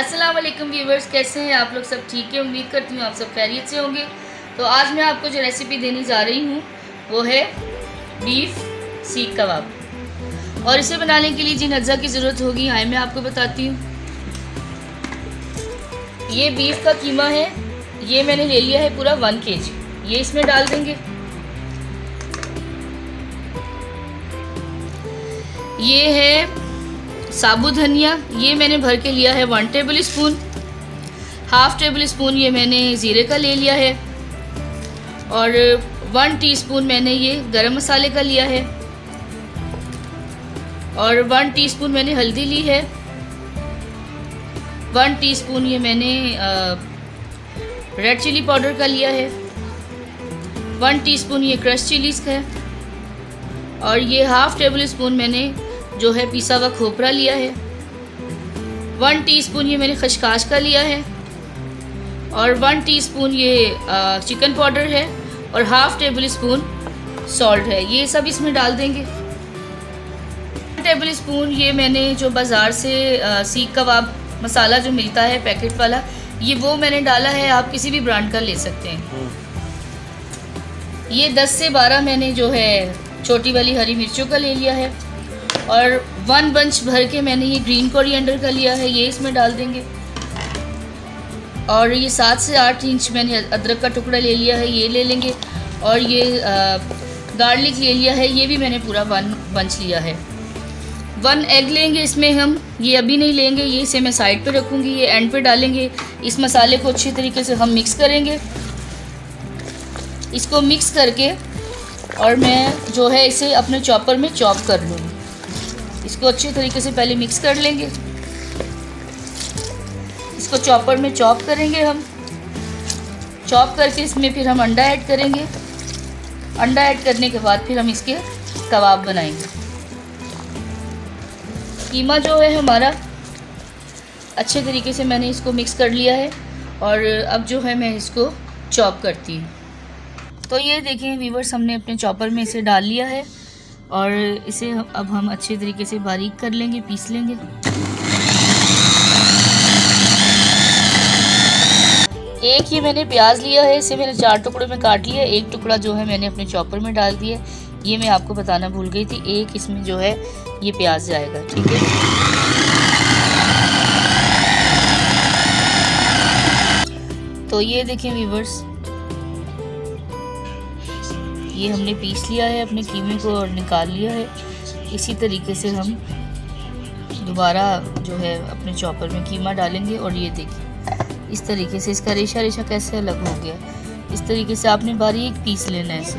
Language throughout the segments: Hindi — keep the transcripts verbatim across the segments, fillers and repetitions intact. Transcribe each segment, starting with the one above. अस्सलाम वालेकुम व्यूवर्स, कैसे हैं आप लोग? सब ठीक है, उम्मीद करती हूँ आप सब खैरियत से होंगे। तो आज मैं आपको जो रेसिपी देने जा रही हूँ वो है बीफ सीख कबाब, और इसे बनाने के लिए जिन अज्जा की ज़रूरत होगी आए मैं आपको बताती हूँ। ये बीफ का कीमा है, ये मैंने ले लिया है पूरा वन के जी, ये इसमें डाल देंगे। ये है साबुत धनिया, ये मैंने भर के लिया है one tablespoon. Half tablespoon ये मैंने ज़ीरे का ले लिया है, और वन टीस्पून मैंने ये गरम मसाले का लिया है, और वन टीस्पून मैंने हल्दी ली है, वन टीस्पून ये मैंने रेड चिली पाउडर का लिया है, वन टीस्पून ये क्रश चिलीज़ का है, और ये हाफ़ टेबल स्पून मैंने जो है पिसा हुआ खोपरा लिया है। वन टीस्पून ये मैंने खशकाश का लिया है, और वन टीस्पून ये चिकन पाउडर है, और हाफ़ टेबल स्पून सॉल्ट है, ये सब इसमें डाल देंगे। वन टेबल स्पून ये मैंने जो बाज़ार से सीख कबाब मसाला जो मिलता है पैकेट वाला, ये वो मैंने डाला है, आप किसी भी ब्रांड का ले सकते हैं। ये दस से बारह मैंने जो है छोटी वाली हरी मिर्चों का ले लिया है, और वन बंच भर के मैंने ये ग्रीन कोरिएंडर का लिया है, ये इसमें डाल देंगे। और ये सात से आठ इंच मैंने अदरक का टुकड़ा ले लिया है, ये ले लेंगे, और ये गार्लिक ले लिया है, ये भी मैंने पूरा वन बंच लिया है। वन एग लेंगे इसमें हम, ये अभी नहीं लेंगे, ये इसे मैं साइड पे रखूँगी, ये एंड पे डालेंगे। इस मसाले को अच्छी तरीके से हम मिक्स करेंगे, इसको मिक्स करके, और मैं जो है इसे अपने चॉपर में चॉप कर लूँगी। इसको अच्छे तरीके से पहले मिक्स कर लेंगे, इसको चॉपर में चॉप करेंगे हम। चॉप करके इसमें फिर हम अंडा ऐड करेंगे, अंडा ऐड करने के बाद फिर हम इसके कबाब बनाएंगे। कीमा जो है हमारा अच्छे तरीके से मैंने इसको मिक्स कर लिया है, और अब जो है मैं इसको चॉप करती हूँ। तो ये देखें व्यूवर्स, हमने अपने चॉपर में इसे डाल लिया है, और इसे अब हम अच्छे तरीके से बारीक कर लेंगे, पीस लेंगे। एक ये मैंने प्याज लिया है, इसे मैंने चार टुकड़ों में काट लिया, एक टुकड़ा जो है मैंने अपने चॉपर में डाल दिया, ये मैं आपको बताना भूल गई थी। एक इसमें जो है ये प्याज जाएगा, ठीक है। तो ये देखें व्यूवर्स, ये हमने पीस लिया है अपने कीमे को और निकाल लिया है। इसी तरीके से हम दोबारा जो है अपने चॉपर में कीमा डालेंगे, और ये देखिए इस तरीके से इसका रेशा रेशा कैसे अलग हो गया। इस तरीके से आपने बारीक पीस लेना है इसे।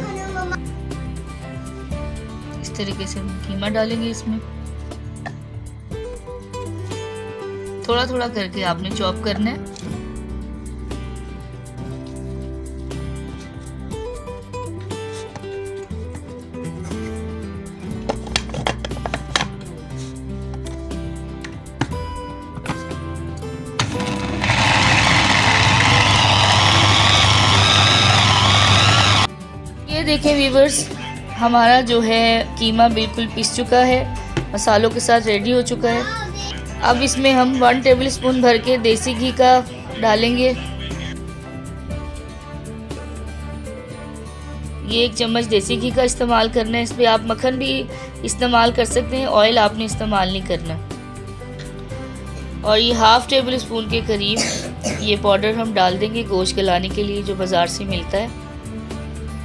इस तरीके से हम कीमा डालेंगे इसमें, थोड़ा थोड़ा करके आपने चॉप करना है। देखिए व्यूवर्स, हमारा जो है कीमा बिल्कुल पिस चुका है, मसालों के साथ रेडी हो चुका है। अब इसमें हम वन टेबल स्पून भर के देसी घी का डालेंगे, ये एक चम्मच देसी घी का इस्तेमाल करना है। इस पर आप मक्खन भी इस्तेमाल कर सकते हैं, ऑयल आपने इस्तेमाल नहीं करना। और ये हाफ़ टेबल स्पून के करीब ये पाउडर हम डाल देंगे गोश्त गलाने के लिए, जो बाज़ार से मिलता है,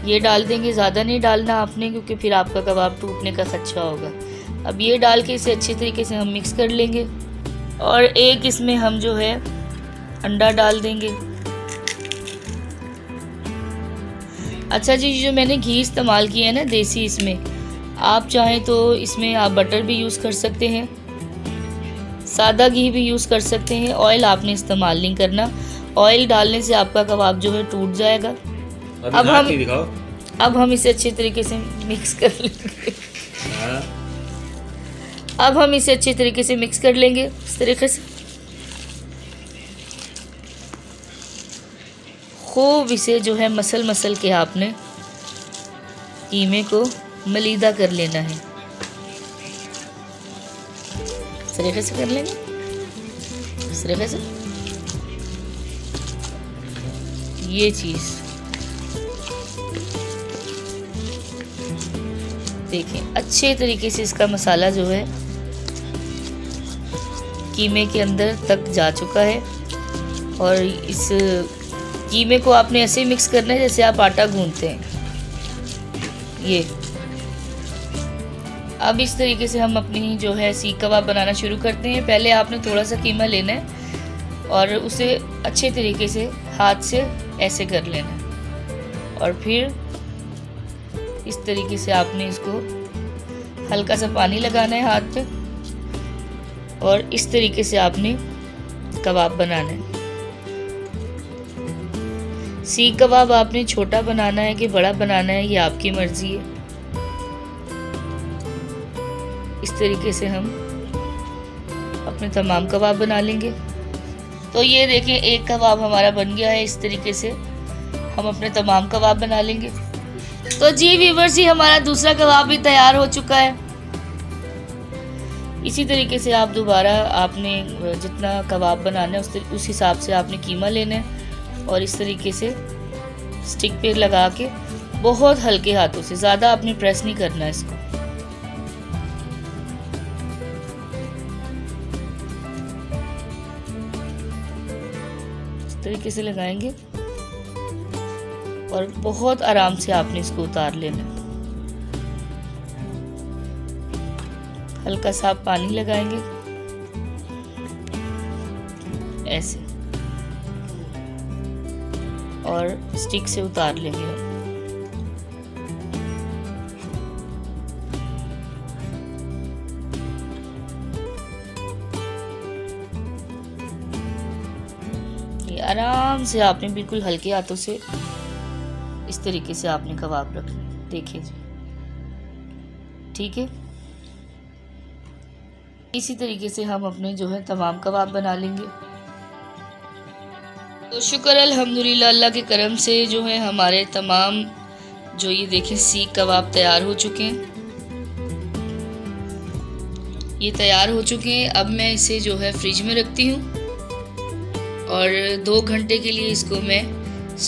ये डाल देंगे। ज़्यादा नहीं डालना आपने, क्योंकि फिर आपका कबाब टूटने का खदशा होगा। अब ये डाल के इसे अच्छे तरीके से हम मिक्स कर लेंगे, और एक इसमें हम जो है अंडा डाल देंगे। अच्छा जी, जो मैंने घी इस्तेमाल किया है ना देसी, इसमें आप चाहें तो इसमें आप बटर भी यूज़ कर सकते हैं, सादा घी भी यूज़ कर सकते हैं। ऑयल आपने इस्तेमाल नहीं करना, ऑयल डालने से आपका कबाब जो है टूट जाएगा। अब हम अब हम इसे अच्छे तरीके से मिक्स कर लेंगे अब हम इसे अच्छे तरीके से मिक्स कर लेंगे इस तरीके से, खूब इसे जो है मसल मसल के आपने कीमे को मलीदा कर लेना है, इस तरीके से कर लेंगे, इस इस तरीके से ये चीज़ देखें, अच्छे तरीके से इसका मसाला जो है कीमे के अंदर तक जा चुका है। और इस कीमे को आपने ऐसे मिक्स करना है जैसे आप आटा गूंथते हैं। ये अब इस तरीके से हम अपनी जो है सीख कबाब बनाना शुरू करते हैं। पहले आपने थोड़ा सा कीमा लेना है और उसे अच्छे तरीके से हाथ से ऐसे कर लेना है और फिर इस तरीके से आपने इसको हल्का सा पानी लगाना है हाथ पे और इस तरीके से आपने कबाब बनाना है। सीख कबाब आपने छोटा बनाना है कि बड़ा बनाना है ये आपकी मर्जी है। इस तरीके से हम अपने तमाम कबाब बना लेंगे। तो ये देखें एक कबाब हमारा बन गया है। इस तरीके से हम अपने तमाम कबाब बना लेंगे। तो जी व्यूअर्स जी हमारा दूसरा कबाब भी तैयार हो चुका है। इसी तरीके से आप दोबारा आपने जितना कबाब बनाना है उस उस हिसाब से आपने कीमा लेना है और इस तरीके से स्टिक पे लगा के बहुत हल्के हाथों से, ज़्यादा आपने प्रेस नहीं करना है इसको। तरीके से लगाएंगे और बहुत आराम से आपने इसको उतार लेना। हल्का सा पानी लगाएंगे ऐसे और स्टिक से उतार लेंगे। आराम से आपने बिल्कुल हल्के हाथों से इस तरीके से आपने कबाब रखने, देखिए ठीक है। इसी तरीके से हम अपने जो है तमाम कबाब बना लेंगे। तो शुक्र अल्हम्दुलिल्लाह अल्लाह के करम से जो है हमारे तमाम जो ये देखें सीख कबाब तैयार हो चुके हैं। ये तैयार हो चुके हैं। अब मैं इसे जो है फ्रिज में रखती हूँ और दो घंटे के लिए इसको मैं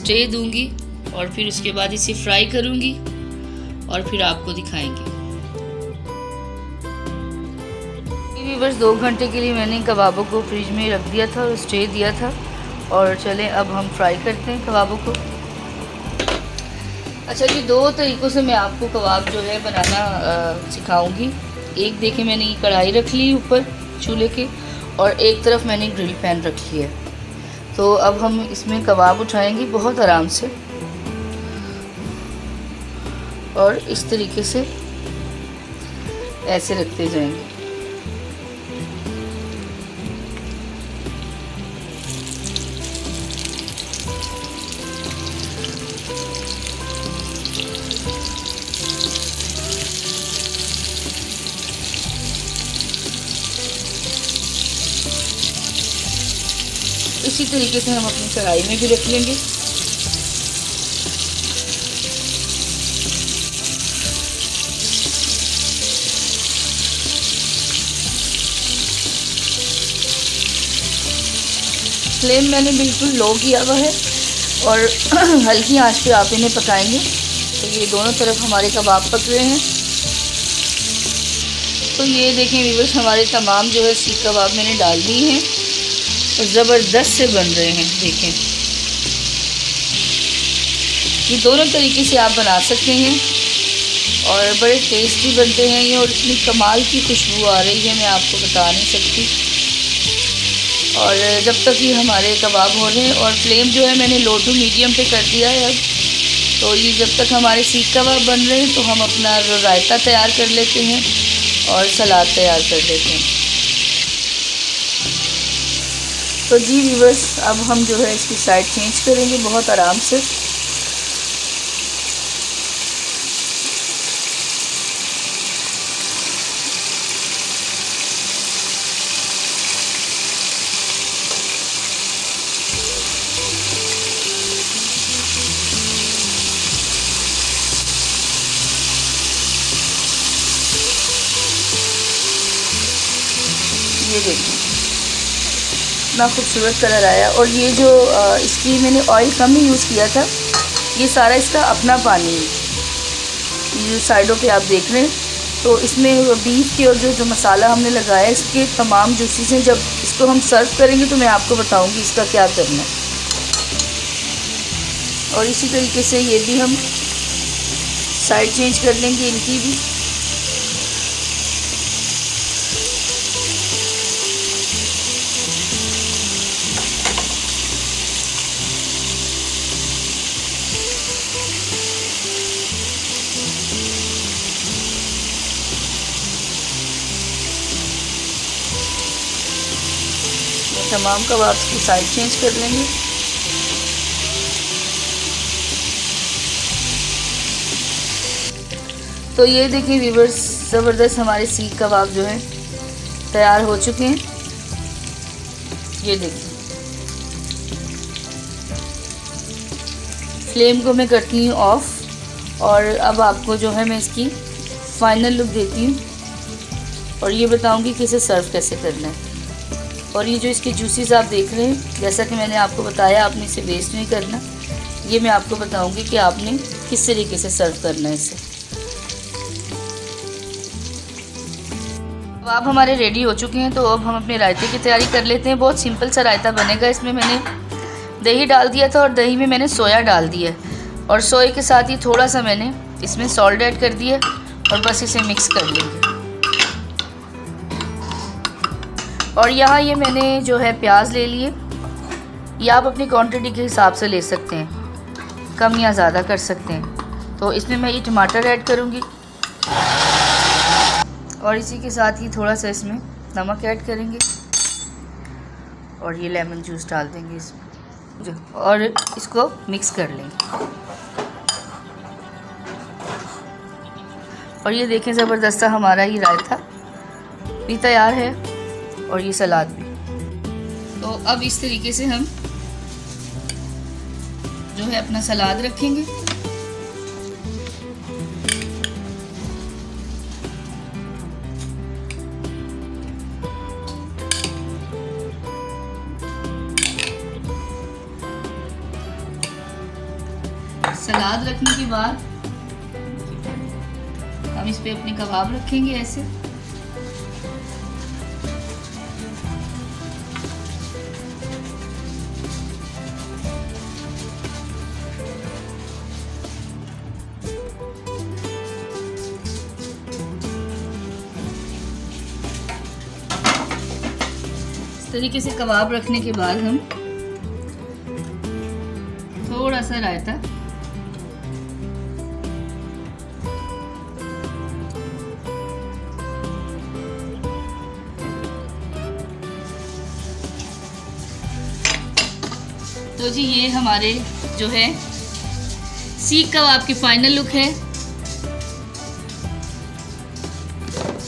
स्टे दूंगी और फिर उसके बाद इसे फ्राई करूंगी और फिर आपको दिखाएंगे। बस दो घंटे के लिए मैंने कबाबों को फ्रिज में रख दिया था और स्टे दिया था। और चलें अब हम फ्राई करते हैं कबाबों को। अच्छा जी, दो तरीक़ों से मैं आपको कबाब जो है बनाना सिखाऊंगी। एक देखे मैंने ये कढ़ाई रख ली ऊपर चूल्हे के और एक तरफ मैंने ग्रिल पैन रखी है। तो अब हम इसमें कबाब उठाएंगे बहुत आराम से और इस तरीके से ऐसे रखते जाएंगे। इसी तरीके से हम अपनी कढ़ाई में भी रख लेंगे। फ्लेम मैंने बिल्कुल लो किया हुआ है और हल्की आंच पे आप इन्हें पकाएंगे। तो ये दोनों तरफ हमारे कबाब पक रहे हैं। तो ये देखें व्यूअर्स हमारे तमाम जो है सीख कबाब मैंने डाल दी हैं और ज़बरदस्त से बन रहे हैं। देखें ये दोनों तरीके से आप बना सकते हैं और बड़े टेस्टी बनते हैं ये। और इतनी कमाल की खुशबू आ रही है मैं आपको बता नहीं सकती। और जब तक ये हमारे कबाब हो रहे हैं और फ्लेम जो है मैंने लो टू मीडियम पे कर दिया है अब। तो ये जब तक हमारे सीख कबाब बन रहे हैं तो हम अपना रायता तैयार कर लेते हैं और सलाद तैयार कर लेते हैं। तो जी व्यूअर्स अब हम जो है इसकी साइड चेंज करेंगे बहुत आराम से। कितना खूबसूरत कलर आया। और ये जो इसकी मैंने ऑयल कम ही यूज़ किया था, ये सारा इसका अपना पानी है, ये साइडों पे आप देख रहे हैं। तो इसमें बीफ के और जो जो मसाला हमने लगाया है, इसके तमाम जो चीज़ें जब इसको हम सर्व करेंगे तो मैं आपको बताऊंगी इसका क्या करना है। और इसी तरीके से ये भी हम साइड चेंज कर लेंगे इनकी भी। तमाम कबाब की साइड चेंज कर लेंगे। तो ये देखिए व्यूअर्स, ज़बरदस्त हमारे सीख कबाब जो हैं तैयार हो चुके हैं। ये देखिए, फ्लेम को मैं करती हूँ ऑफ, और अब आपको जो है मैं इसकी फाइनल लुक देती हूँ और ये बताऊँगी कि इसे सर्व कैसे करना है। और ये जो इसके जूसेस आप देख रहे हैं, जैसा कि मैंने आपको बताया आपने इसे वेस्ट नहीं करना, ये मैं आपको बताऊंगी कि आपने किस तरीके से सर्व करना है इसे। कबाब हमारे रेडी हो चुके हैं, तो अब हम अपने रायते की तैयारी कर लेते हैं। बहुत सिंपल सा रायता बनेगा। इसमें मैंने दही डाल दिया था और दही में मैंने सोया डाल दिया, और सोए के साथ ही थोड़ा सा मैंने इसमें सॉल्ट ऐड कर दिया और बस इसे मिक्स कर लेंगे। और यहाँ ये मैंने जो है प्याज ले लिए, या आप अपनी क्वांटिटी के हिसाब से ले सकते हैं, कम या ज़्यादा कर सकते हैं। तो इसमें मैं ये टमाटर ऐड करूँगी और इसी के साथ ही थोड़ा सा इसमें नमक ऐड करेंगे और ये लेमन जूस डाल देंगे इसमें और इसको मिक्स कर लेंगे। और ये देखें, ज़बरदस्त हमारा ये रायता भी तैयार है और ये सलाद भी। तो अब इस तरीके से हम जो है अपना सलाद रखेंगे। सलाद रखने के बाद हम इस पे अपने कबाब रखेंगे ऐसे। तरीके से कबाब रखने के बाद हम थोड़ा सा रायता तो जी ये हमारे जो है सीख कबाब की फाइनल लुक है।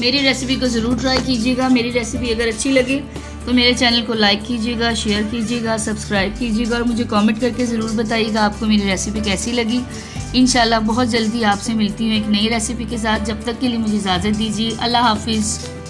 मेरी रेसिपी को ज़रूर ट्राई कीजिएगा। मेरी रेसिपी अगर अच्छी लगे तो मेरे चैनल को लाइक कीजिएगा, शेयर कीजिएगा, सब्सक्राइब कीजिएगा और मुझे कमेंट करके ज़रूर बताइएगा आपको मेरी रेसिपी कैसी लगी। इंशाल्लाह बहुत जल्दी आपसे मिलती हूँ एक नई रेसिपी के साथ। जब तक के लिए मुझे इजाज़त दीजिए। अल्लाह हाफिज़।